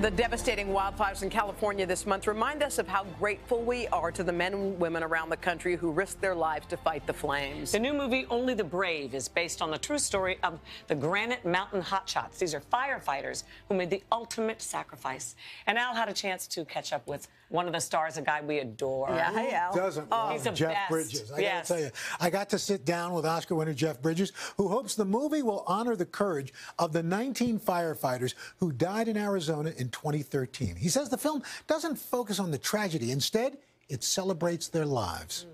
The devastating wildfires in California this month remind us of how grateful we are to the men and women around the country who risked their lives to fight the flames. The new movie, Only the Brave, is based on the true story of the Granite Mountain Hotshots. These are firefighters who made the ultimate sacrifice. And Al had a chance to catch up with one of the stars, a guy we adore. Yeah, hey, Al. Doesn't love Jeff Bridges. I gotta tell you, I got to sit down with Oscar winner Jeff Bridges, who hopes the movie will honor the courage of the 19 firefighters who died in Arizona in 2013. He says the film doesn't focus on the tragedy. Instead, it celebrates their lives.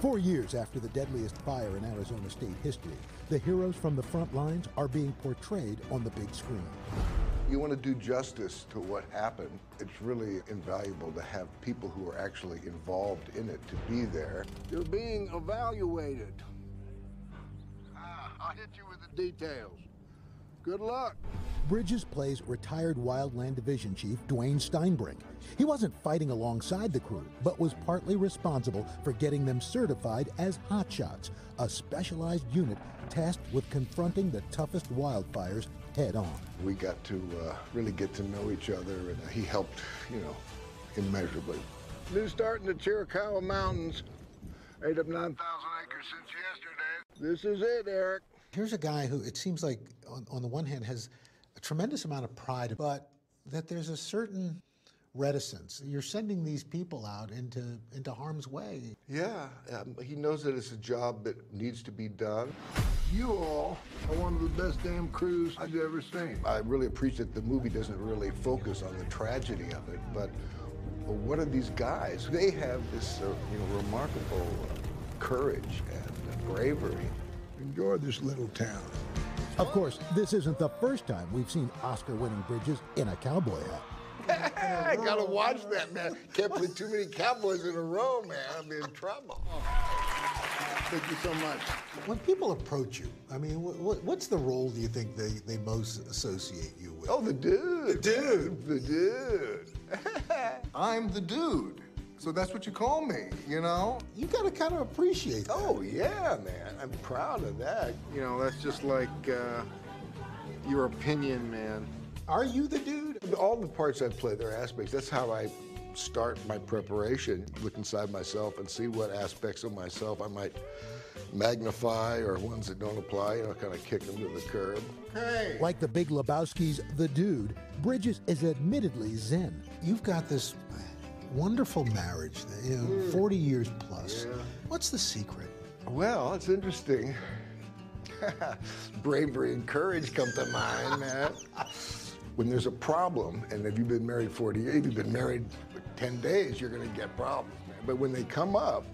4 years after the deadliest fire in Arizona state history, the heroes from the front lines are being portrayed on the big screen. You want to do justice to what happened. It's really invaluable to have people who are actually involved in it to be there. You're being evaluated. I'll hit you with the details. Good luck. Bridges plays retired Wildland Division Chief Dwayne Steinbrink. He wasn't fighting alongside the crew, but was partly responsible for getting them certified as hotshots, a specialized unit tasked with confronting the toughest wildfires head on. We got to really get to know each other, and he helped, immeasurably. New start in the Chiricahua Mountains. Ate up 9,000 acres since yesterday. This is it, Eric. Here's a guy who, it seems like, on the one hand, has a tremendous amount of pride, but that there's a certain reticence. You're sending these people out into harm's way. Yeah, he knows that it's a job that needs to be done. You all are one of the best damn crews I've ever seen. I really appreciate the movie doesn't really focus on the tragedy of it, but what are these guys? They have this remarkable courage and bravery. Enjoy this little town. Of course, this isn't the first time we've seen Oscar-winning Bridges in a cowboy hat. I gotta watch that, man. Can't play too many cowboys in a row, man. I'm in trouble. Thank you so much. When people approach you, I mean, what's the role do you think they most associate you with? Oh, the dude. The dude. The dude. I'm the dude. So that's what you call me, You gotta kind of appreciate that. Oh, yeah, man. I'm proud of that. That's just like your opinion, man. Are you the dude? All the parts I play, they're aspects. That's how I start my preparation, look inside myself and see what aspects of myself I might magnify or ones that don't apply, kind of kick them to the curb. Hey! Like the Big Lebowski's The Dude, Bridges is admittedly zen. You've got this wonderful marriage, 40 years plus. Yeah. What's the secret? Well, it's interesting. Bravery and courage come to mind, man. When there's a problem, and if you've been married 40 years, if you've been married for 10 days, you're gonna get problems, man. But when they come up,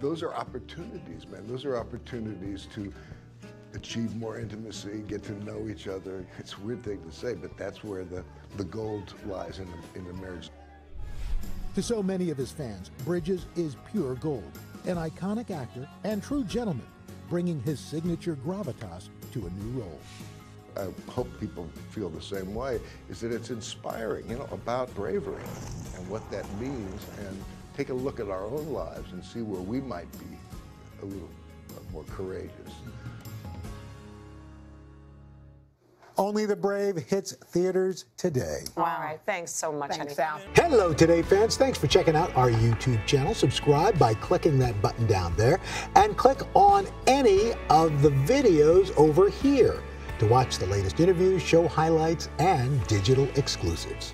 those are opportunities, man. Those are opportunities to achieve more intimacy, get to know each other. It's a weird thing to say, but that's where the gold lies in the marriage. To so many of his fans, Bridges is pure gold, an iconic actor and true gentleman, bringing his signature gravitas to a new role. I hope people feel the same way, is that it's inspiring, about bravery and what that means, and take a look at our own lives and see where we might be a little more courageous. Only the Brave hits theaters today. Wow. All right, thanks so much, Sal. Hello, Today fans. Thanks for checking out our YouTube channel. Subscribe by clicking that button down there, and click on any of the videos over here to watch the latest interviews, show highlights, and digital exclusives.